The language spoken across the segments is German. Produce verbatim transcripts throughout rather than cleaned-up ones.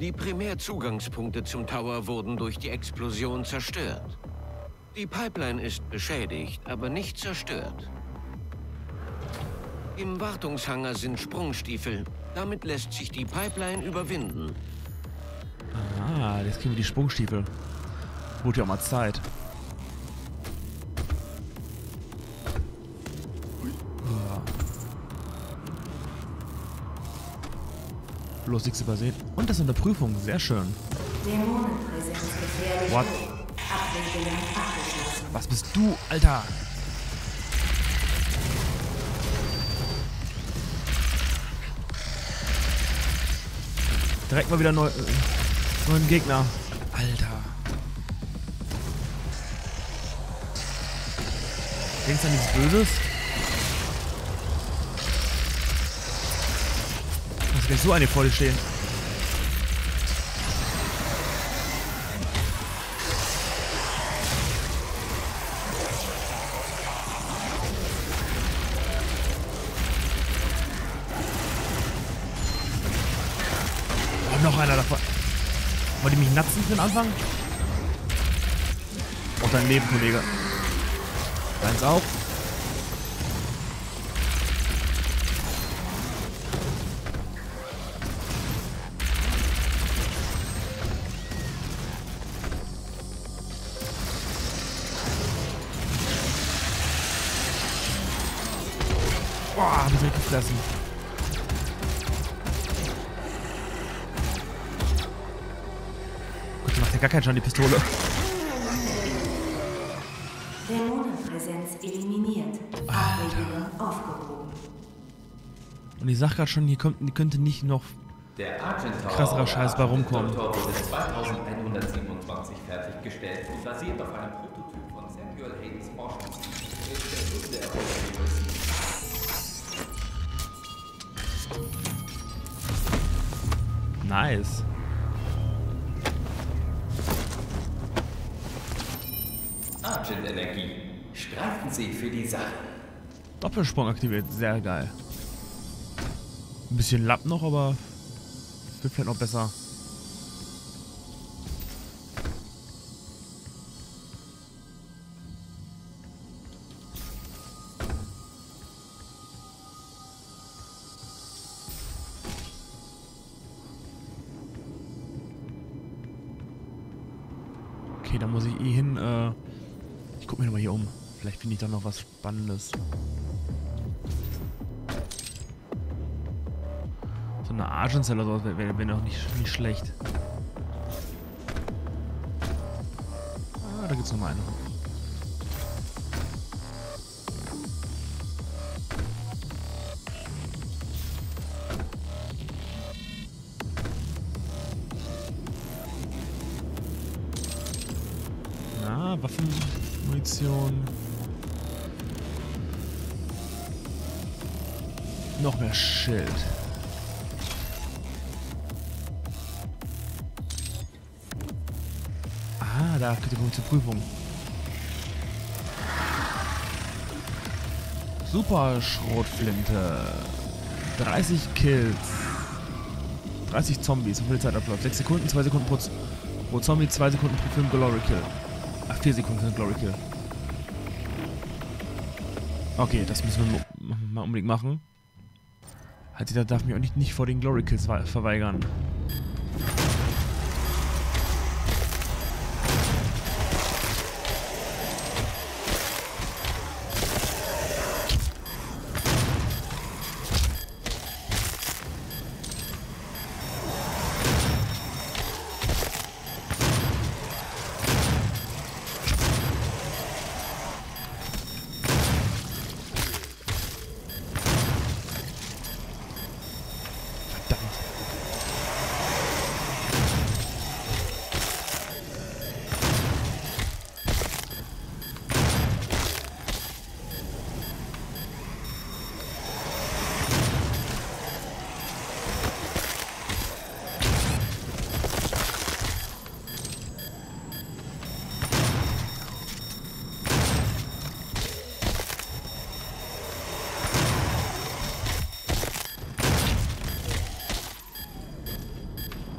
Die Primärzugangspunkte zum Tower wurden durch die Explosion zerstört. Die Pipeline ist beschädigt, aber nicht zerstört. Im Wartungshangar sind Sprungstiefel. Damit lässt sich die Pipeline überwinden. Ah, jetzt kriegen wir die Sprungstiefel. Wurde ja auch mal Zeit. Bloß nichts übersehen. Und das in der Prüfung. Sehr schön. What? Was bist du, Alter? Direkt mal wieder neu, äh, neuen Gegner. Alter. Denkst du an nichts Böses? Gleich so eine vor dir stehen. Oh, noch einer davon. Wollt ihr mich natzen für den Anfang? Auch dein Leben, Kollege. Deins auch. Lassen. Gut, die macht ja gar keinen Schaden, die Pistole. Dämonenpräsenz eliminiert. Abwehr aufgehoben. Und ich sag grad schon, hier kommt, könnte nicht noch krasserer Scheiß bei rumkommen. Der Argent-Tower wurde zweitausendeinhundertsiebenundzwanzig fertiggestellt und basiert auf einem Prototyp von Samuel Haydens Forschung. Nice. Argent-Energie. Strafen Sie für die Sache. Doppelsprung aktiviert. Sehr geil. Ein bisschen Lapp noch, aber wird vielleicht noch besser. Okay, da muss ich eh hin. Äh, ich guck mir nochmal hier um. Vielleicht finde ich da noch was Spannendes. So eine Argent-Zelle oder sowas wäre noch nicht, nicht schlecht. Ah, da gibt's nochmal eine. Waffen, Munition. Noch mehr Schild. Ah, da geht die gute Prüfung. Super Schrotflinte. dreißig Kills. dreißig Zombies. Wie viel Zeit abläuft? sechs Sekunden, zwei Sekunden pro, pro Zombie, zwei Sekunden pro Film Glory Kill. Ach, vier Sekunden sind Glory Kill. Okay, das müssen wir mal unbedingt machen. Halt, da darf mich auch nicht, nicht vor den Glory Kills verweigern.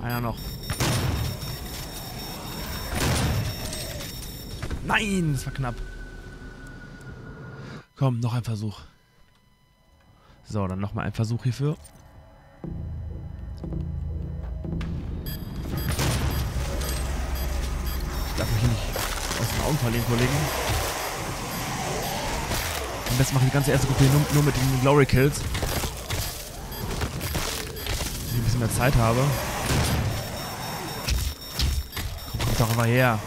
Einer noch. Nein, das war knapp. Komm, noch ein Versuch. So, dann nochmal ein Versuch hierfür. Ich darf mich hier nicht aus den Augen verlieren, Kollegen. Am besten mache ich die ganze erste Gruppe hier nur, nur mit den Glory Kills. Dass ich ein bisschen mehr Zeit habe. Komm, komm doch mal her.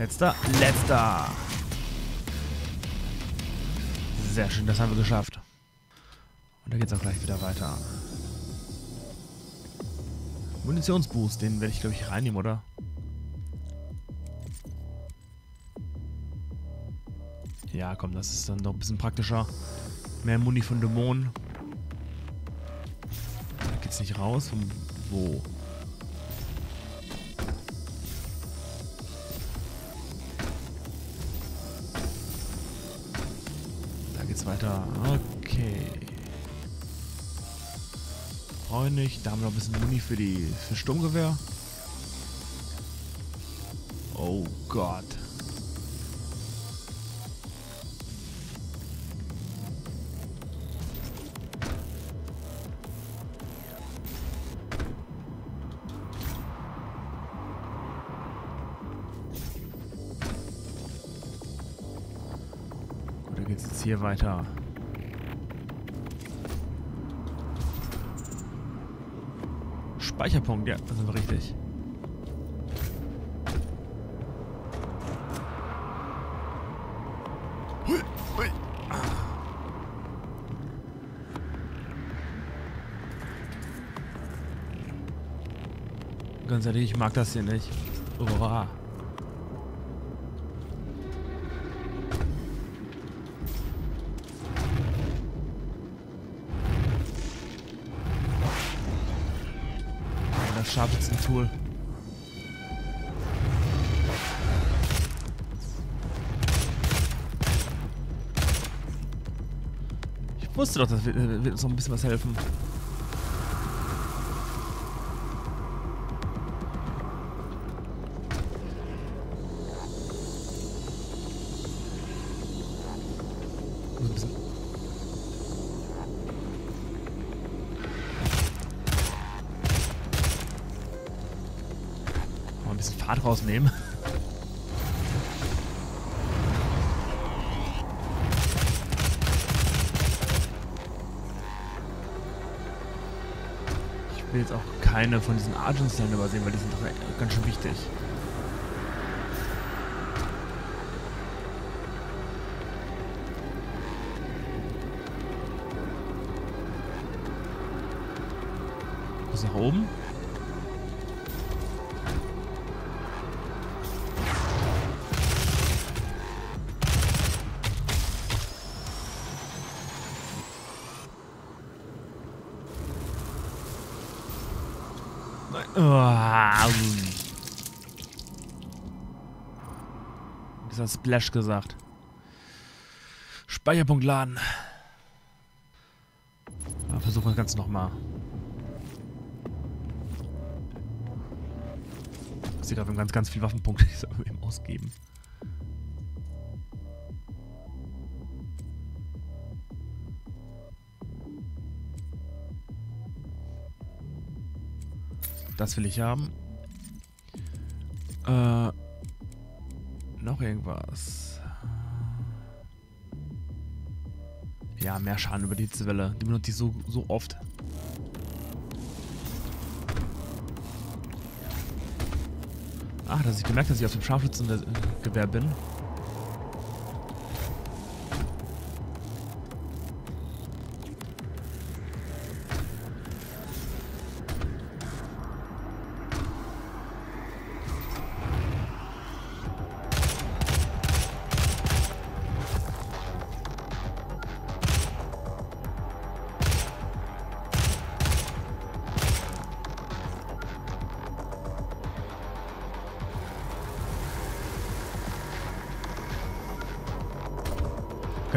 Letzter, letzter. Sehr schön, das haben wir geschafft. Und da geht's auch gleich wieder weiter. Munitionsboost, den werde ich glaube ich reinnehmen, oder? Ja, komm, das ist dann doch ein bisschen praktischer. Mehr Muni von Dämonen. Da geht's nicht raus. Wo? Weiter. Okay. Brauche ich nicht. Da haben wir noch ein bisschen Muni für die für Sturmgewehr. Oh Gott. Hier weiter. Speicherpunkt, ja, das ist richtig. Ganz ehrlich, ich mag das hier nicht. Uah. Scharfes Tool. Ich wusste doch, das wird, wird uns noch ein bisschen was helfen. Rausnehmen. Ich will jetzt auch keine von diesen Argent-Zellen übersehen, weil die sind doch ganz schön wichtig. Was nach oben? Das hat Splash gesagt. Speicherpunkt laden. Ja, versuchen wir das Ganze nochmal. Ich sehe gerade, wir haben ganz, ganz viele Waffenpunkte, die soll man eben ausgeben. Das will ich haben. Äh, noch irgendwas. Ja, mehr Schaden über die Hitzewelle. Die benutze ich so, so oft. Ach, dass ich gemerkt habe, dass ich auf dem Scharfschützengewehr bin.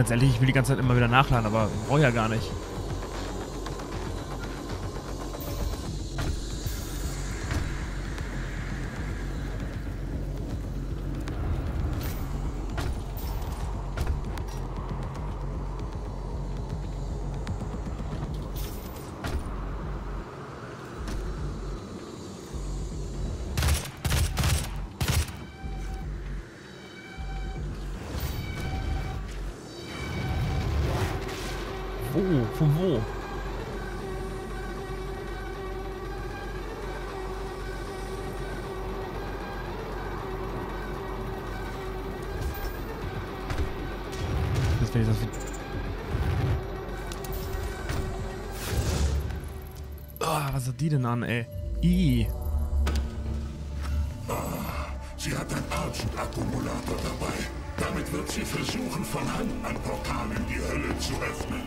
Ganz ehrlich, ich will die ganze Zeit immer wieder nachladen, aber ich brauche ja gar nicht. Von wo? Das wäre das. Oh, was hat die denn an, ey? I. Oh, sie hat einen Argent-Akkumulator dabei. Damit wird sie versuchen, von Hand ein Portal in die Hölle zu öffnen.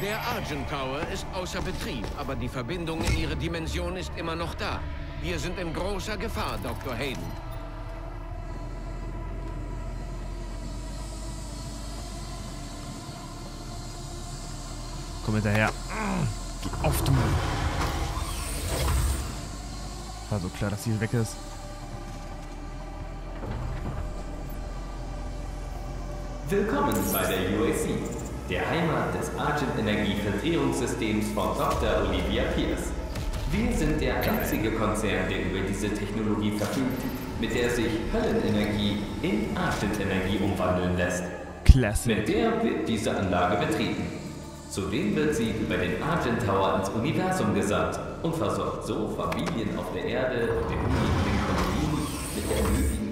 Der Argent-Tower ist außer Betrieb, aber die Verbindung in ihre Dimension ist immer noch da. Wir sind in großer Gefahr, Doktor Hayden. Komm hinterher. Auf, du! War so klar, dass sie weg ist. Willkommen bei der U A C. Der Heimat des Argent-Energie-Vertretungssystems von Doktor Olivia Pierce. Wir sind der einzige Konzern, der über diese Technologie verfügt, mit der sich Höllenenergie in Argent-Energie umwandeln lässt. Klasse. Mit der wird diese Anlage betrieben. Zudem wird sie über den Argent-Tower ins Universum gesandt und versorgt so Familien auf der Erde und den Kolonien mit der nötigen